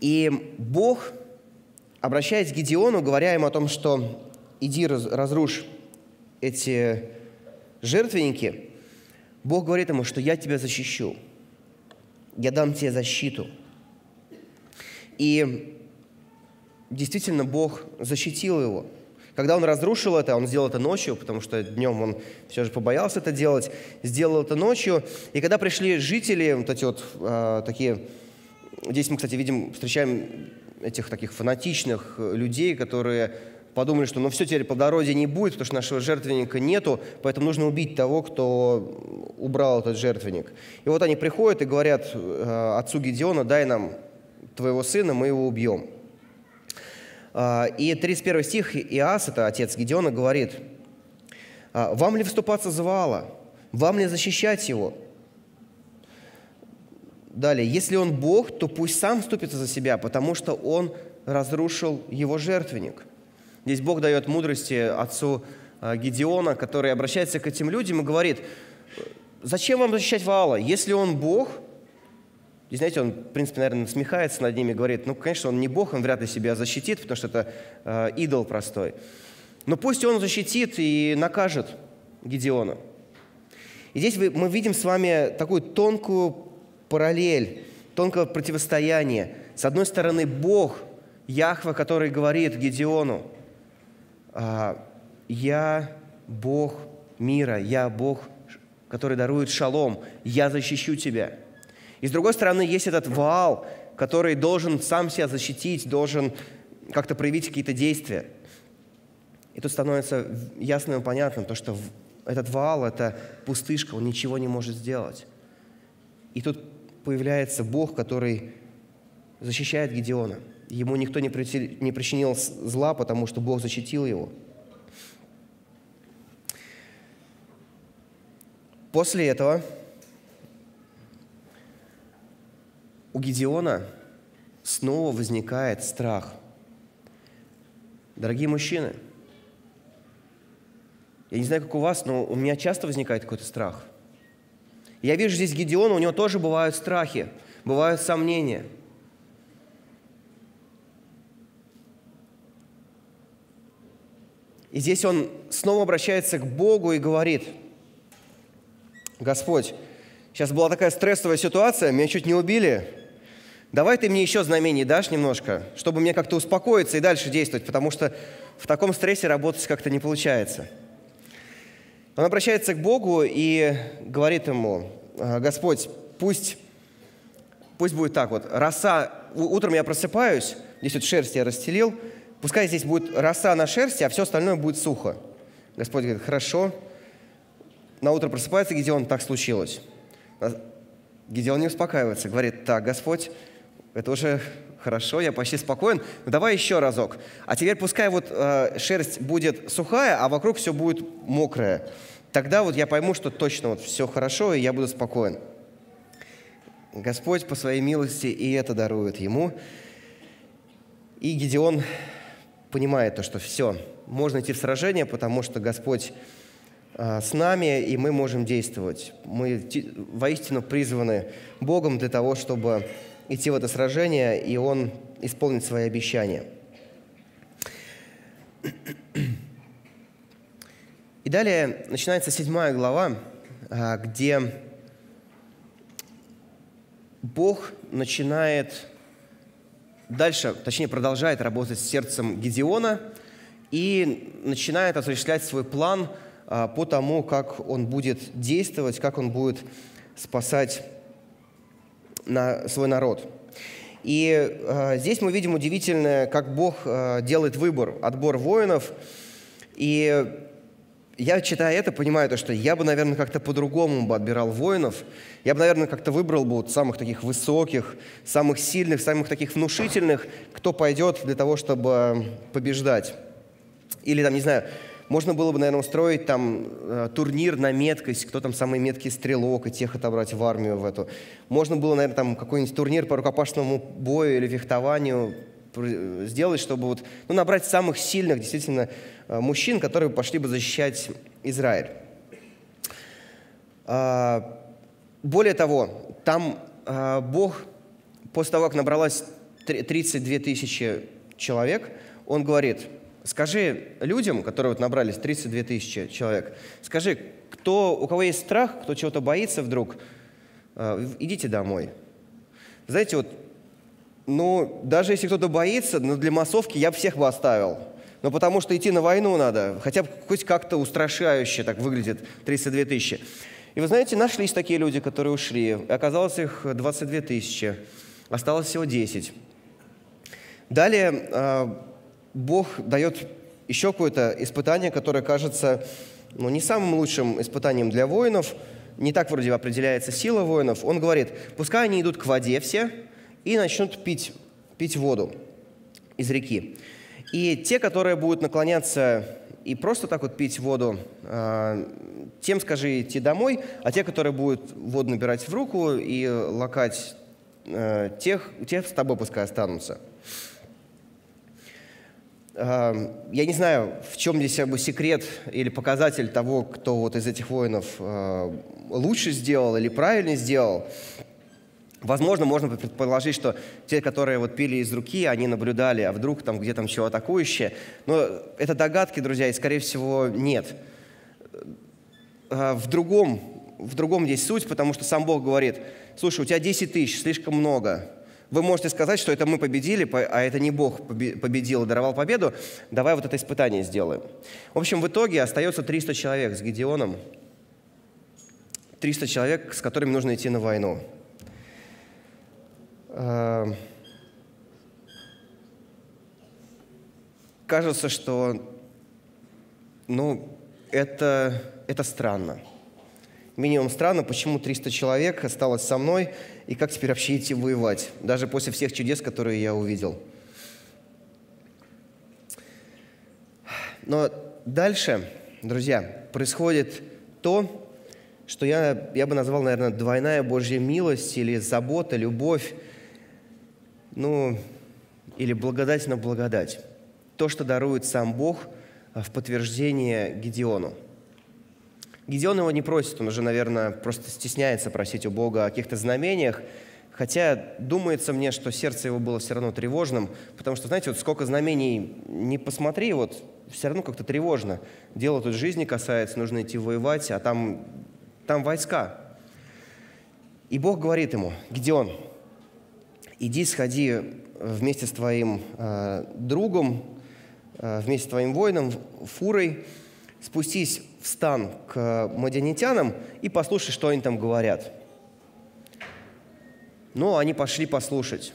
И Бог, обращаясь к Гедеону, говоря ему о том, что «иди разрушь эти жертвенники», Бог говорит ему, что «я тебя защищу, я дам тебе защиту». И действительно Бог защитил его. Когда он разрушил это, он сделал это ночью, потому что днем он все же побоялся это делать, сделал это ночью. И когда пришли жители, вот эти вот такие... Здесь мы, кстати, видим, встречаем этих таких фанатичных людей, которые... подумали, что ну все, теперь плодородия не будет, потому что нашего жертвенника нету, поэтому нужно убить того, кто убрал этот жертвенник. И вот они приходят и говорят отцу Гедеона: «Дай нам твоего сына, мы его убьем». И 31 стих, Иас, это отец Гедеона, говорит: «Вам ли вступаться за Ваала? Вам ли защищать его?» Далее: «Если он Бог, то пусть сам вступится за себя, потому что он разрушил его жертвенник». Здесь Бог дает мудрости отцу Гедеона, который обращается к этим людям и говорит: «Зачем вам защищать Ваала? Если он Бог...» И знаете, он, в принципе, наверное, насмехается над ними и говорит: «Ну, конечно, он не Бог, он вряд ли себя защитит, потому что это идол простой. Но пусть он защитит и накажет Гедеона». И здесь мы видим с вами такую тонкую параллель, тонкое противостояние. С одной стороны, Бог, Яхва, который говорит Гедеону: «Я Бог мира, я Бог, который дарует шалом, я защищу тебя». И с другой стороны, есть этот Ваал, который должен сам себя защитить, должен как-то проявить какие-то действия. И тут становится ясным и понятным, то, что этот Ваал – это пустышка, он ничего не может сделать. И тут появляется Бог, который защищает Гедеона. Ему никто не причинил зла, потому что Бог защитил его. После этого у Гедеона снова возникает страх. Дорогие мужчины, я не знаю, как у вас, но у меня часто возникает какой-то страх. Я вижу здесь Гедеона, у него тоже бывают страхи, бывают сомнения. И здесь он снова обращается к Богу и говорит: «Господь, сейчас была такая стрессовая ситуация, меня чуть не убили. Давай ты мне еще знамений дашь немножко, чтобы мне как-то успокоиться и дальше действовать, потому что в таком стрессе работать как-то не получается». Он обращается к Богу и говорит ему: «Господь, пусть будет так вот. Роса, утром я просыпаюсь, здесь вот шерсть я расстелил, пускай здесь будет роса на шерсти, а все остальное будет сухо». Господь говорит: «Хорошо». На утро просыпается Гедеон: «Так случилось». Гедеон не успокаивается, говорит: «Так, Господь, это уже хорошо, я почти спокоен, но давай еще разок. А теперь пускай вот шерсть будет сухая, а вокруг все будет мокрое. Тогда вот я пойму, что точно вот все хорошо, и я буду спокоен». Господь по своей милости и это дарует ему. И Гедеон понимает то, что все, можно идти в сражение, потому что Господь с нами, и мы можем действовать. Мы воистину призваны Богом для того, чтобы идти в это сражение, и Он исполнит свои обещания. И далее начинается 7 глава, где Бог начинает дальше, точнее, продолжает работать с сердцем Гедеона и начинает осуществлять свой план по тому, как он будет действовать, как он будет спасать свой народ. И здесь мы видим удивительное, как Бог делает выбор, отбор воинов. И я, читая это, понимаю то, что я бы, наверное, как-то по-другому бы отбирал воинов. Я бы, наверное, как-то выбрал бы вот самых таких высоких, самых сильных, самых таких внушительных, кто пойдет для того, чтобы побеждать. Или там, не знаю, можно было бы, наверное, устроить там турнир на меткость, кто там самый меткий стрелок, и тех отобрать в армию в эту. Можно было, наверное, там какой-нибудь турнир по рукопашному бою или фехтованию сделать, чтобы вот, ну, набрать самых сильных действительно мужчин, которые пошли бы защищать Израиль. Более того, там Бог, после того, как набралось 32 тысячи человек, Он говорит: «Скажи людям, которые вот набрались 32 тысячи человек, скажи, у кого есть страх, кто чего-то боится вдруг, идите домой». Знаете, вот, ну, даже если кто-то боится, ну, для массовки я бы всех бы оставил. Но потому что идти на войну надо, хотя бы хоть как-то устрашающе так выглядит 32 тысячи. И вы знаете, нашлись такие люди, которые ушли. Оказалось, их 22 тысячи. Осталось всего 10. Далее Бог дает еще какое-то испытание, которое кажется, ну, не самым лучшим испытанием для воинов. Не так вроде определяется сила воинов. Он говорит: пускай они идут к воде все и начнут пить воду из реки. И те, которые будут наклоняться и просто так вот пить воду, тем скажи идти домой, а те, которые будут воду набирать в руку и лакать, тех с тобой пускай останутся. Я не знаю, в чем здесь секрет или показатель того, кто вот из этих воинов лучше сделал или правильно сделал. Возможно, можно предположить, что те, которые вот пили из руки, они наблюдали, а вдруг там где там чего атакующее. Но это догадки, друзья, и, скорее всего, нет. В другом здесь суть, потому что сам Бог говорит: слушай, у тебя 10 тысяч, слишком много. Вы можете сказать, что это мы победили, а это не Бог победил и даровал победу. Давай вот это испытание сделаем. В общем, в итоге остается 300 человек с Гедеоном. 300 человек, с которыми нужно идти на войну. Кажется, что, ну, это странно. Минимум странно, почему 300 человек осталось со мной, и как теперь вообще идти воевать, даже после всех чудес, которые я увидел. Но дальше, друзья, происходит то, что я бы назвал, наверное, двойная Божья милость или забота, любовь, ну, или благодать на благодать. То, что дарует сам Бог в подтверждение Гедеону. Гедеон его не просит, он уже, наверное, просто стесняется просить у Бога о каких-то знамениях, хотя думается мне, что сердце его было все равно тревожным, потому что, знаете, вот сколько знамений не посмотри, вот все равно как-то тревожно. Дело тут жизни касается, нужно идти воевать, а там войска. И Бог говорит ему: Гедеон, иди, сходи вместе с твоим другом, вместе с твоим воином, фурой, спустись в стан к мадианитянам и послушай, что они там говорят. Но они пошли послушать.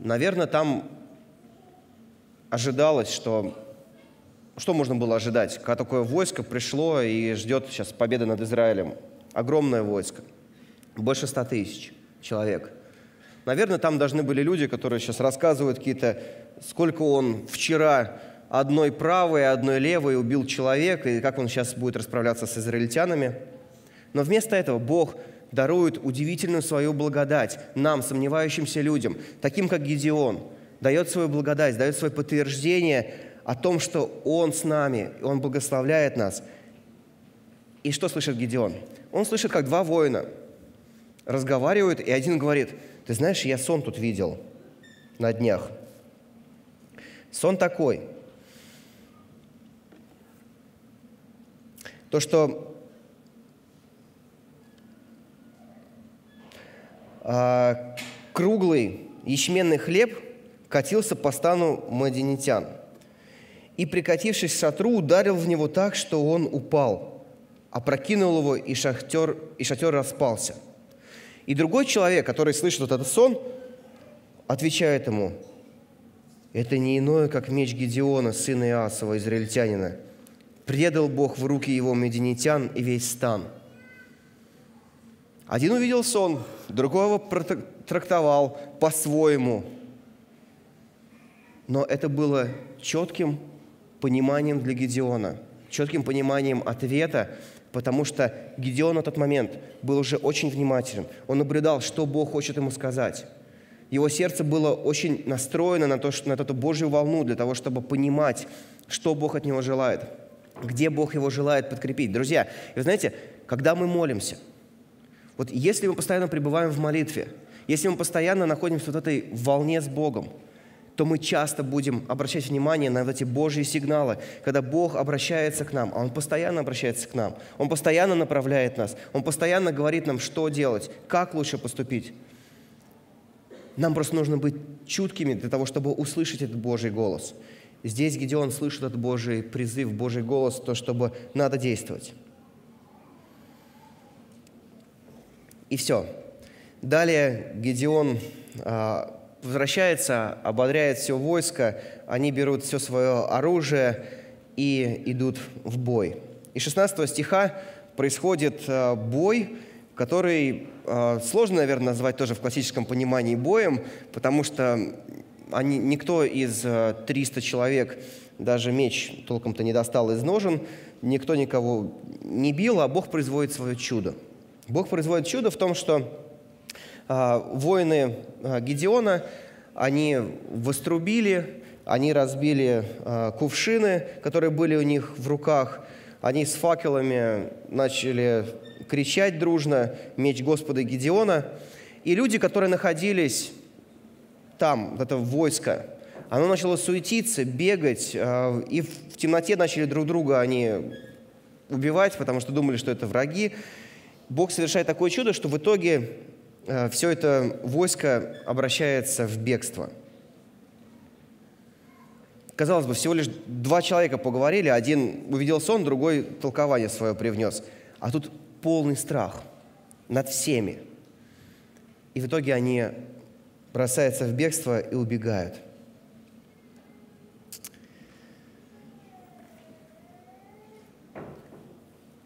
Наверное, там ожидалось, что можно было ожидать, когда такое войско пришло и ждет сейчас победы над Израилем. Огромное войско, больше 100 000 человек. Наверное, там должны были люди, которые сейчас рассказывают какие-то, сколько он вчера одной правой, одной левой убил человека, и как он сейчас будет расправляться с израильтянами. Но вместо этого Бог дарует удивительную свою благодать нам, сомневающимся людям, таким как Гедеон, дает свою благодать, дает свое подтверждение о том, что он с нами, он благословляет нас. И что слышит Гедеон? Он слышит, как два воина разговаривают, и один говорит: ты знаешь, я сон тут видел на днях. Сон такой, то что круглый ячменный хлеб катился по стану мадианитян, и, прикатившись к шатру, ударил в него так, что он упал. Опрокинул его, и шатер распался. И другой человек, который слышит вот этот сон, отвечает ему: это не иное, как меч Гедеона, сына Иасова, израильтянина. Предал Бог в руки его мадианитян и весь стан. Один увидел сон, другого трактовал по-своему. Но это было четким пониманием для Гедеона, четким пониманием ответа, потому что Гедеон на тот момент был уже очень внимателен. Он наблюдал, что Бог хочет ему сказать. Его сердце было очень настроено на эту Божью волну, для того, чтобы понимать, что Бог от него желает, где Бог его желает подкрепить. Друзья, вы знаете, когда мы молимся, вот если мы постоянно пребываем в молитве, если мы постоянно находимся в этой волне с Богом, то мы часто будем обращать внимание на вот эти Божьи сигналы, когда Бог обращается к нам, а Он постоянно обращается к нам, Он постоянно направляет нас, Он постоянно говорит нам, что делать, как лучше поступить. Нам просто нужно быть чуткими для того, чтобы услышать этот Божий голос. Здесь Гедеон слышит этот Божий призыв, Божий голос, то, чтобы надо действовать. И все. Далее Гедеон возвращается, ободряет все войско, они берут все свое оружие и идут в бой. И 16 стиха происходит бой, который сложно, наверное, назвать тоже в классическом понимании боем, потому что никто из 300 человек даже меч толком-то не достал из ножен, никто никого не бил, а Бог производит свое чудо. Бог производит чудо в том, что воины Гедеона, они вострубили, они разбили кувшины, которые были у них в руках, они с факелами начали кричать дружно: «Меч Господа Гедеона!». И люди, которые находились там, это войско, оно начало суетиться, бегать, и в темноте начали друг друга они убивать, потому что думали, что это враги. Бог совершает такое чудо, что в итоге все это войско обращается в бегство. Казалось бы, всего лишь два человека поговорили, один увидел сон, другой толкование свое привнес. А тут полный страх над всеми. И в итоге они бросаются в бегство и убегают.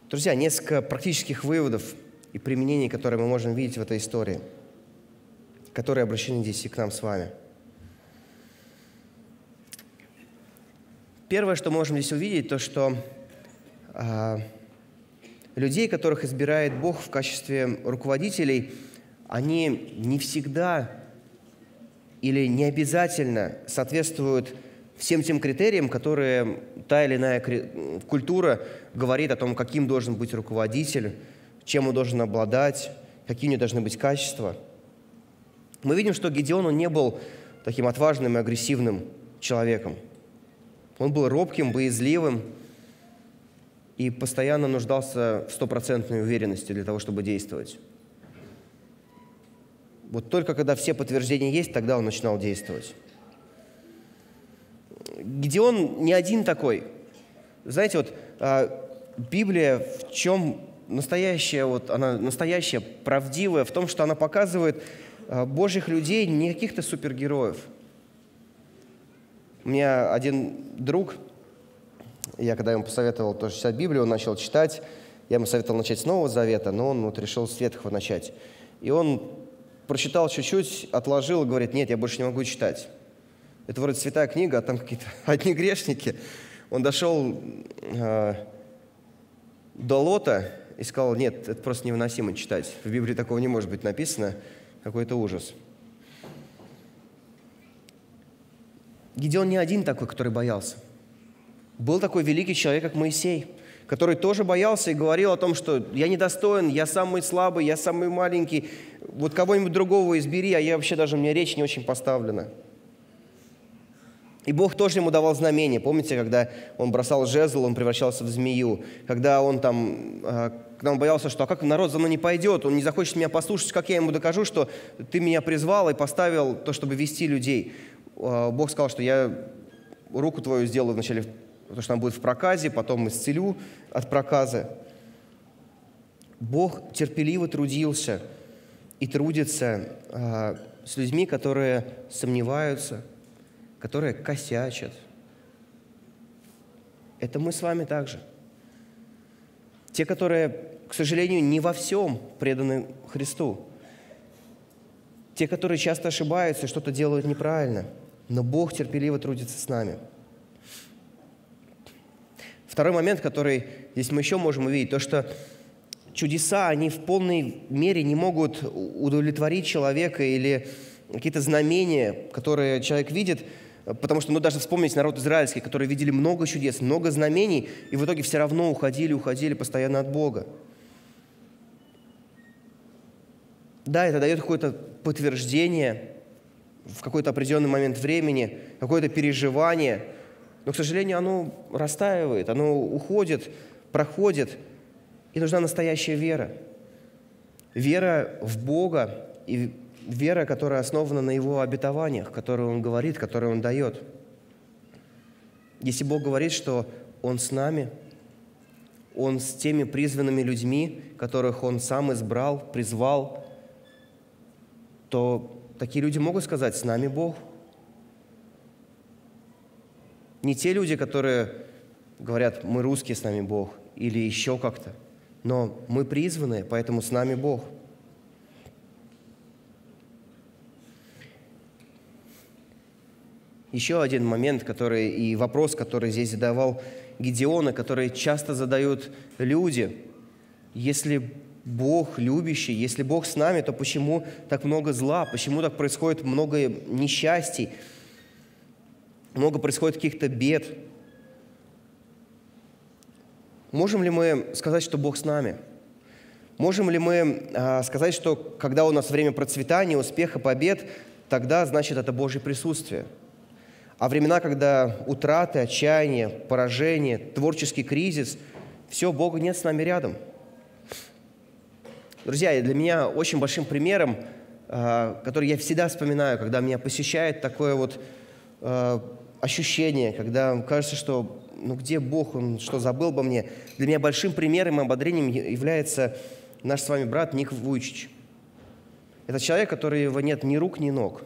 Друзья, несколько практических выводов и применений, которые мы можем видеть в этой истории, которые обращены здесь и к нам с вами. Первое, что мы можем здесь увидеть, то, что людей, которых избирает Бог в качестве руководителей, они не всегда или не обязательно соответствуют всем тем критериям, которые та или иная культура говорит о том, каким должен быть руководитель, чем он должен обладать, какие у него должны быть качества. Мы видим, что Гедеон, он не был таким отважным и агрессивным человеком, Он был робким, боязливым и постоянно нуждался в стопроцентной уверенности для того, чтобы действовать. Вот только когда все подтверждения есть, тогда он начинал действовать. Гедеон не один такой. Знаете, вот Библия в чем настоящая, вот она настоящая, правдивая, в том, что она показывает Божьих людей, не каких-то супергероев. У меня один друг, я когда ему посоветовал тоже читать Библию, он начал читать, я ему советовал начать с Нового Завета, но он вот решил с Ветхого начать. И он прочитал чуть-чуть, отложил и говорит: нет, я больше не могу читать. Это вроде святая книга, а там какие-то одни грешники. Он дошел до Лота и сказал: нет, это просто невыносимо читать. В Библии такого не может быть написано. Какой-то ужас. Гедеон не один такой, который боялся. Был такой великий человек, как Моисей, который тоже боялся и говорил о том, что я недостоин, я самый слабый, я самый маленький, вот кого-нибудь другого избери, а я вообще даже, у меня речь не очень поставлена. И Бог тоже ему давал знамения. Помните, когда он бросал жезл, он превращался в змею. Когда он там, когда он боялся, что «а как народ за мной не пойдет? Он не захочет меня послушать, как я ему докажу, что ты меня призвал и поставил то, чтобы вести людей?» Бог сказал, что «я руку твою сделаю вначале, потому что она будет в проказе, потом исцелю от проказы». Бог терпеливо трудился и трудится с людьми, которые сомневаются, которые косячат. Это мы с вами также. Те, которые, к сожалению, не во всем преданы Христу. Те, которые часто ошибаются, что-то делают неправильно. Но Бог терпеливо трудится с нами. Второй момент, который здесь мы еще можем увидеть, то, что чудеса, они в полной мере не могут удовлетворить человека или какие-то знамения, которые человек видит, потому что, ну, даже вспомнить народ израильский, которые видели много чудес, много знамений, и в итоге все равно уходили постоянно от Бога. Да, это дает какое-то подтверждение в какой-то определенный момент времени, какое-то переживание, но, к сожалению, оно растаивает, оно уходит, проходит, и нужна настоящая вера. Вера в Бога и вера, которая основана на Его обетованиях, которые Он говорит, которые Он дает. Если Бог говорит, что Он с нами, Он с теми призванными людьми, которых Он сам избрал, призвал, то такие люди могут сказать: «С нами Бог». Не те люди, которые говорят: «Мы русские, с нами Бог», или еще как-то, но мы призваны, поэтому с нами Бог. Еще один момент, который и вопрос, который здесь задавал Гедеон, который часто задают люди: если Бог любящий, если Бог с нами, то почему так много зла, почему так происходит много несчастий, много происходит каких-то бед? Можем ли мы сказать, что Бог с нами? Можем ли мы сказать, что когда у нас время процветания, успеха, побед, тогда, значит, это Божье присутствие? А времена, когда утраты, отчаяние, поражение, творческий кризис, все, Бога нет с нами рядом. Друзья, для меня очень большим примером, который я всегда вспоминаю, когда меня посещает такое вот ощущение, когда кажется, что ну где Бог, Он что, забыл обо мне? Для меня большим примером и ободрением является наш с вами брат Ник Вуйчич. Это человек, у которого нет ни рук, ни ног.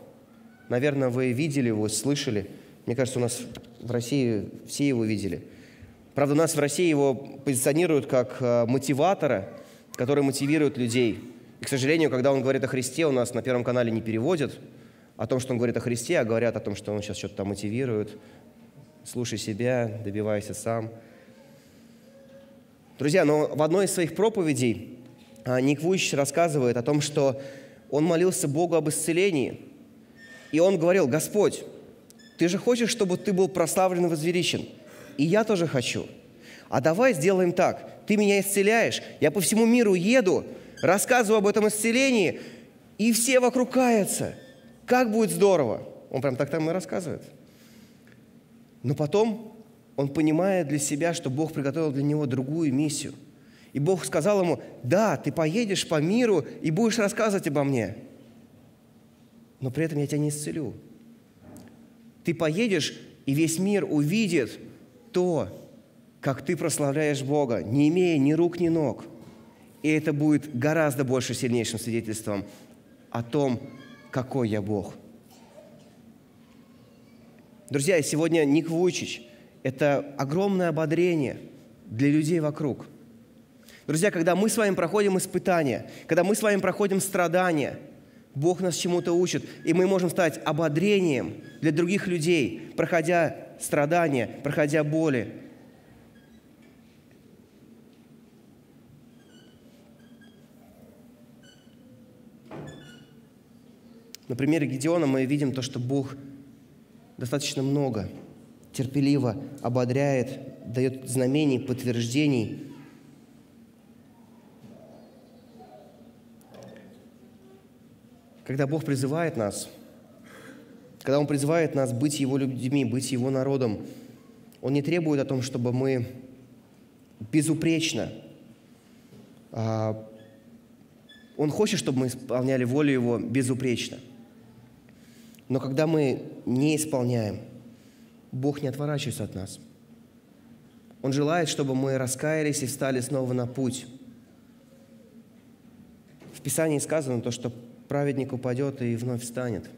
Наверное, вы видели его, слышали. Мне кажется, у нас в России все его видели. Правда, у нас в России его позиционируют как мотиватора, который мотивирует людей. И, к сожалению, когда он говорит о Христе, у нас на Первом канале не переводят о том, что он говорит о Христе, а говорят о том, что он сейчас что-то там мотивирует. Слушай себя, добивайся сам. Друзья, но в одной из своих проповедей Ник Вуйчич рассказывает о том, что он молился Богу об исцелении. И он говорил: «Господь, Ты же хочешь, чтобы Ты был прославлен и возвеличен? И я тоже хочу. А давай сделаем так. Ты меня исцеляешь, я по всему миру еду, рассказываю об этом исцелении, и все вокруг каются. Как будет здорово!» Он прям так там и рассказывает. Но потом он понимает для себя, что Бог приготовил для него другую миссию. И Бог сказал ему: да, ты поедешь по миру и будешь рассказывать обо мне, но при этом я тебя не исцелю. Ты поедешь, и весь мир увидит то, как ты прославляешь Бога, не имея ни рук, ни ног. И это будет гораздо больше сильнейшим свидетельством о том, какой я Бог. Друзья, сегодня Ник Вуйчич – это огромное ободрение для людей вокруг. Друзья, когда мы с вами проходим испытания, когда мы с вами проходим страдания, Бог нас чему-то учит, и мы можем стать ободрением для других людей, проходя страдания, проходя боли. На примере Гедеона мы видим то, что Бог достаточно много терпеливо ободряет, дает знамений, подтверждений. Когда Бог призывает нас, когда Он призывает нас быть Его людьми, быть Его народом, Он не требует о том, чтобы мы безупречно... Он хочет, чтобы мы исполняли волю Его безупречно. Но когда мы не исполняем, Бог не отворачивается от нас. Он желает, чтобы мы раскаялись и встали снова на путь. В Писании сказано то, что праведник упадет и вновь встанет.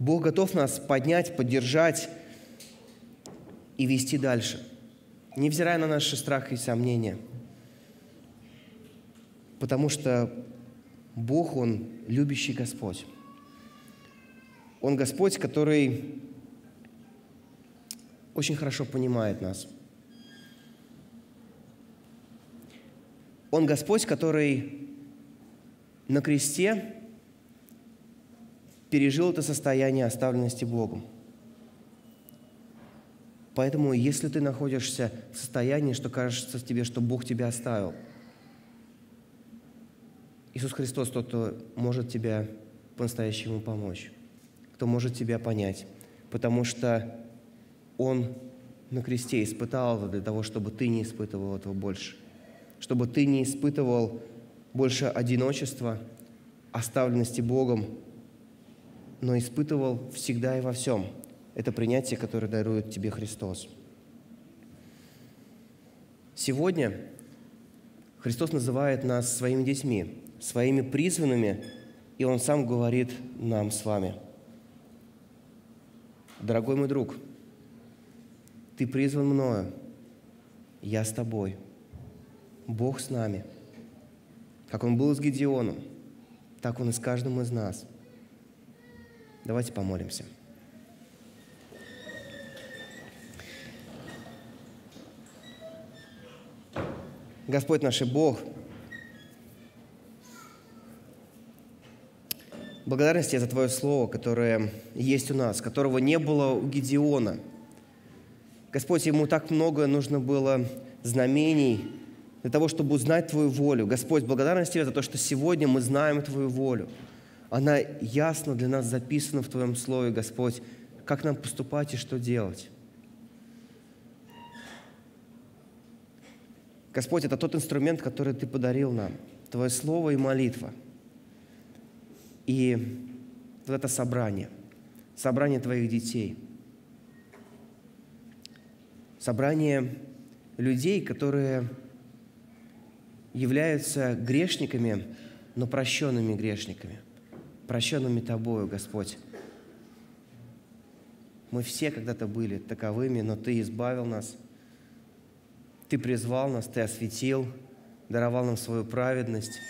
Бог готов нас поднять, поддержать и вести дальше, невзирая на наши страхи и сомнения. Потому что Бог, Он любящий Господь. Он Господь, который очень хорошо понимает нас. Он Господь, который на кресте пережил это состояние оставленности Богом. Поэтому, если ты находишься в состоянии, что кажется тебе, что Бог тебя оставил, Иисус Христос – тот, кто может тебя по-настоящему помочь, кто может тебя понять, потому что Он на кресте испытал это для того, чтобы ты не испытывал этого больше, чтобы ты не испытывал больше одиночества, оставленности Богом, но испытывал всегда и во всем это принятие, которое дарует тебе Христос. Сегодня Христос называет нас своими детьми, своими призванными, и Он сам говорит нам с вами: дорогой мой друг, ты призван мною, я с тобой, Бог с нами. Как Он был с Гедеоном, так Он и с каждым из нас. Давайте помолимся. Господь наш и Бог, благодарность Тебе за Твое Слово, которое есть у нас, которого не было у Гедеона. Господь, ему так много нужно было знамений для того, чтобы узнать Твою волю. Господь, благодарность Тебе за то, что сегодня мы знаем Твою волю. Она ясно для нас записана в Твоем Слове, Господь, как нам поступать и что делать. Господь, это тот инструмент, который Ты подарил нам, Твое Слово и молитва. И вот это собрание Твоих детей, собрание людей, которые являются грешниками, но прощенными грешниками, прощенными Тобою, Господь. Мы все когда-то были таковыми, но Ты избавил нас, Ты призвал нас, Ты осветил, даровал нам свою праведность,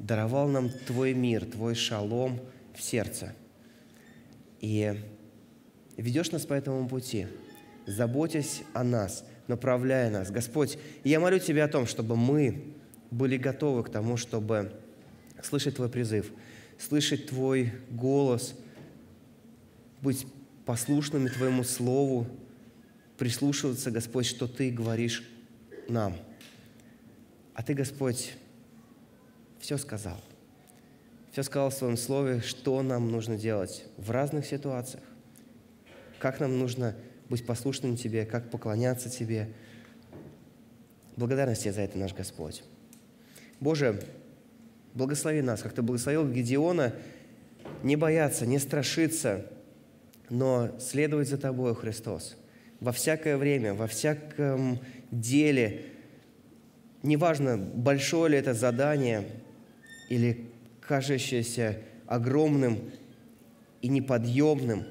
даровал нам Твой мир, Твой шалом в сердце. И ведешь нас по этому пути, заботясь о нас, направляя нас. Господь, я молю Тебя о том, чтобы мы были готовы к тому, чтобы слышать Твой призыв, слышать Твой голос, быть послушными Твоему Слову, прислушиваться, Господь, что Ты говоришь нам. А Ты, Господь, все сказал в Своем Слове, что нам нужно делать в разных ситуациях, как нам нужно быть послушным Тебе, как поклоняться Тебе. Благодарность Тебе за это, наш Господь. Боже, благослови нас, как Ты благословил Гедеона, не бояться, не страшиться, но следовать за Тобою, Христос, во всякое время, во всяком деле. Неважно, большое ли это задание или кажущееся огромным и неподъемным,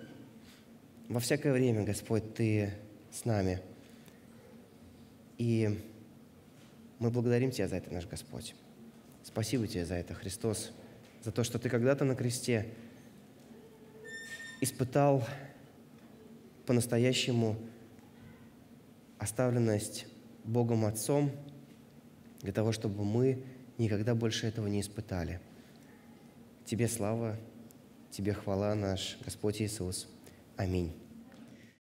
во всякое время, Господь, Ты с нами. И мы благодарим Тебя за это, наш Господь. Спасибо Тебе за это, Христос, за то, что Ты когда-то на кресте испытал по-настоящему оставленность Богом Отцом для того, чтобы мы никогда больше этого не испытали. Тебе слава, Тебе хвала, наш Господь Иисус. Аминь.